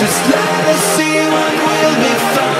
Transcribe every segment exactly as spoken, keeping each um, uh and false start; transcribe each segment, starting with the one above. Just let us see what we'll be finding.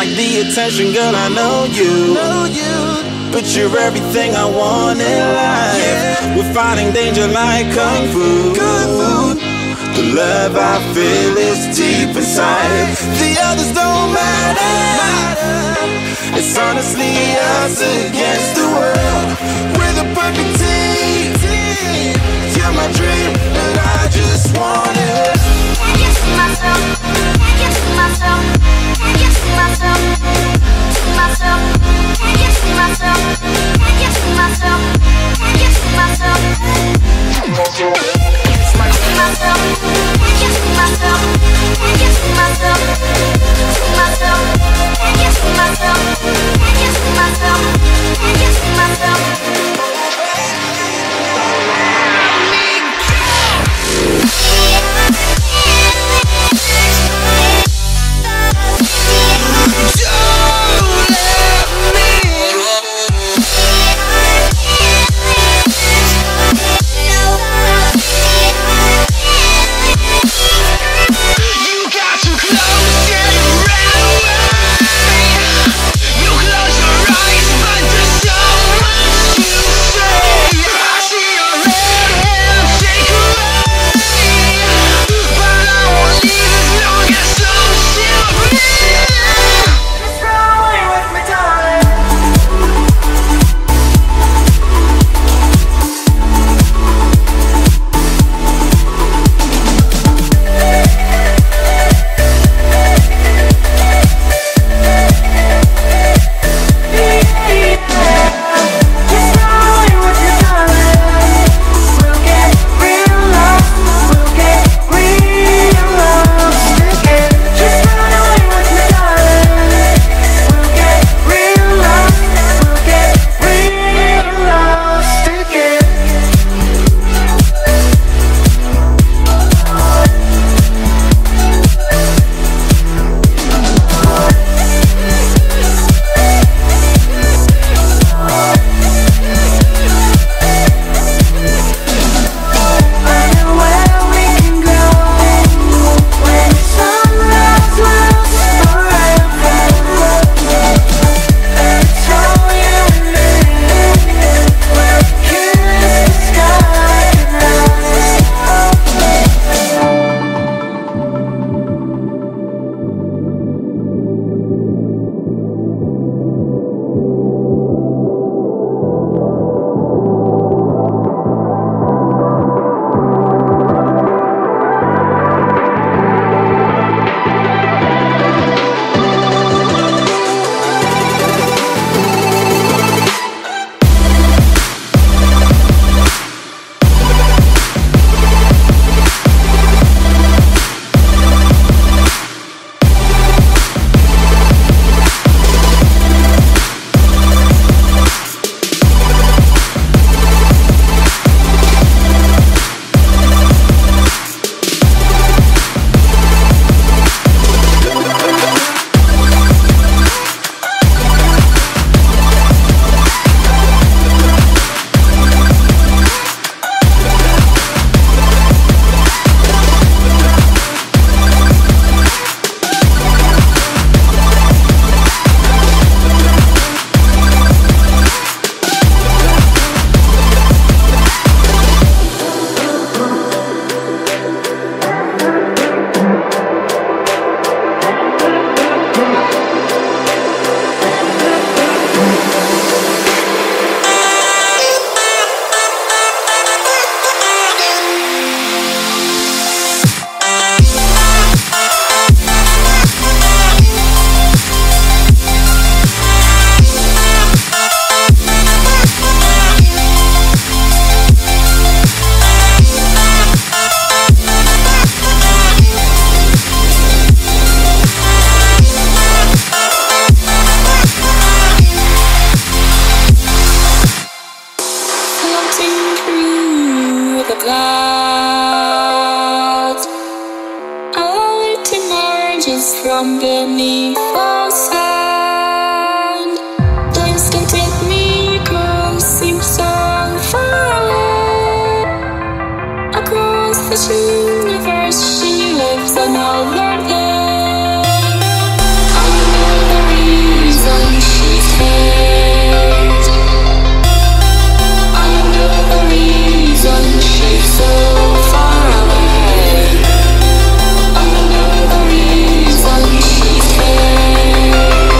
Like the attention, girl, I know you, know you. But you're everything I want in life, yeah. We're fighting danger like Kung Fu. Kung Fu. The love I feel is deep inside. The others don't matter. It's honestly us against the world. We're the perfect team. You're my dream, and I just want it. Can't get to myself, can't get to myself, can't get to myself, to myself, can't get to myself, can't get to myself, can't get to myself, can't get to myself, can't get to myself, to myself, can't get to myself, can't get to myself, can't get to myself. Yeah. From beneath the sand, times can take me across, seems so far away. Across this universe, she lives another day. Thank you.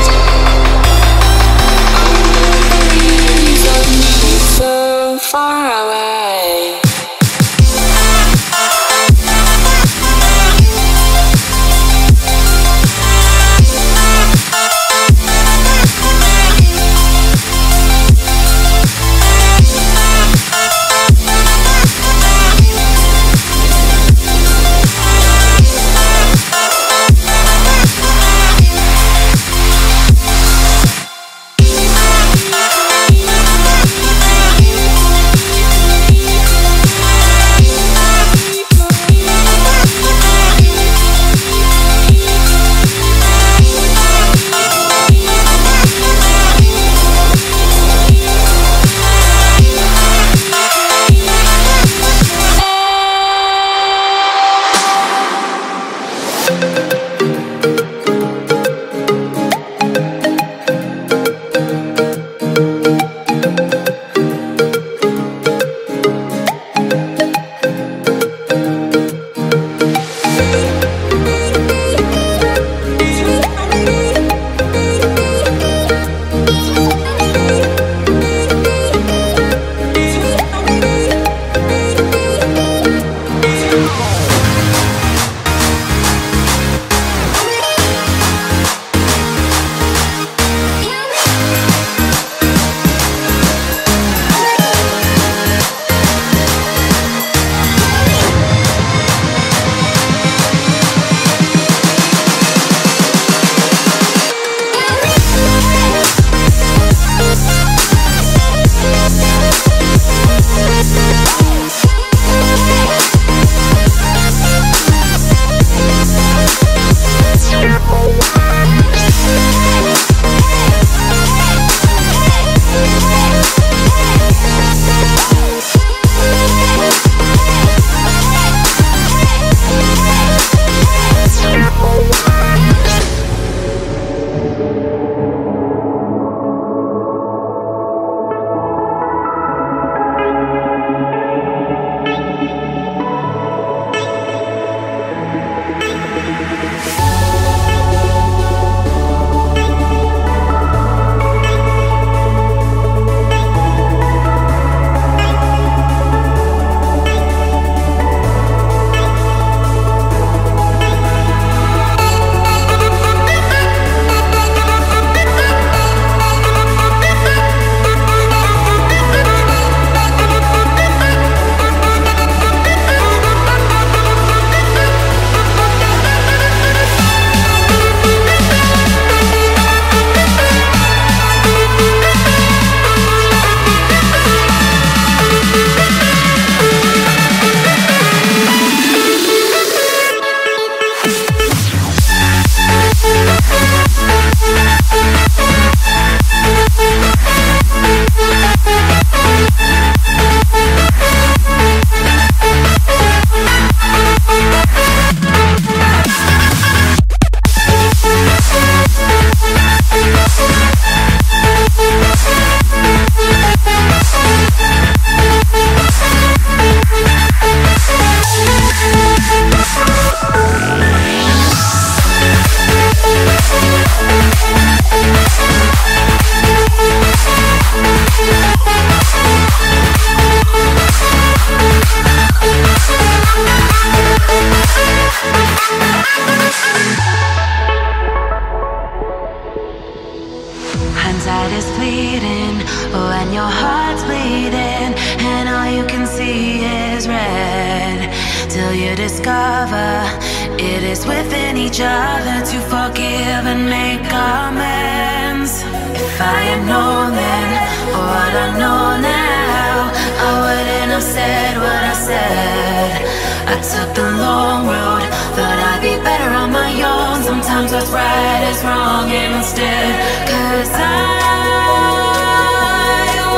honest within each other to forgive and make amends. If I had known then, or what I know now, I wouldn't have said what I said. I took the long road, thought I'd be better on my own. Sometimes what's right is wrong instead. Cause I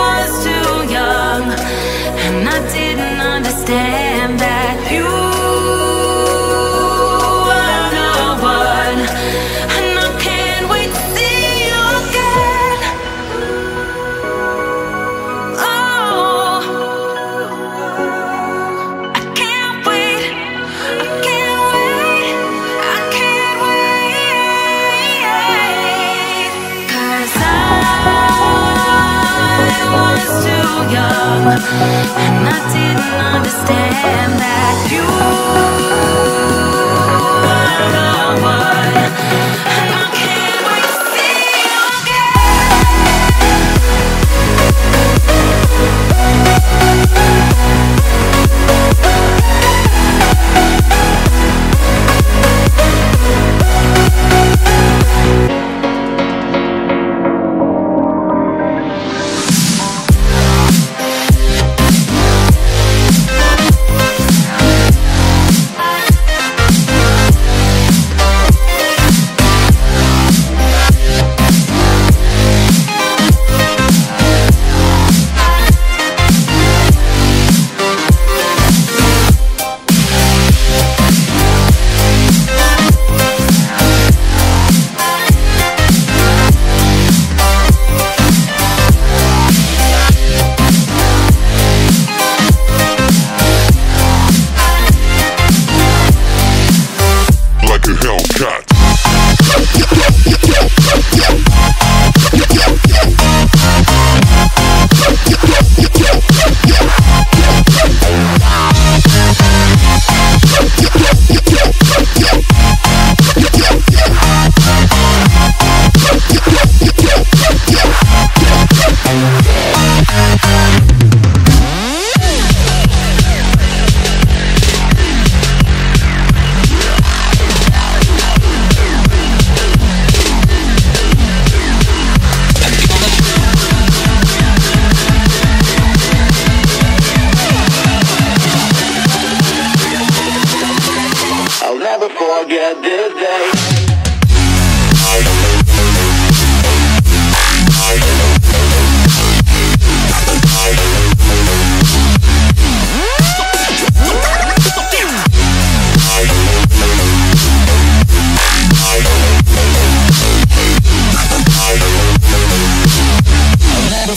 was too young, and I didn't understand that you young, and I didn't understand that you were the one, and I can't wait to see you again.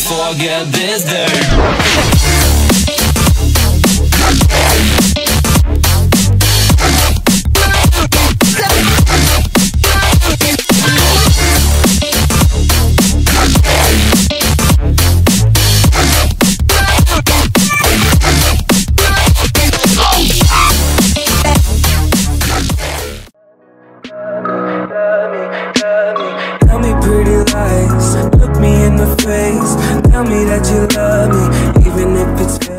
Forget this day. Tell me that you love me, even if it's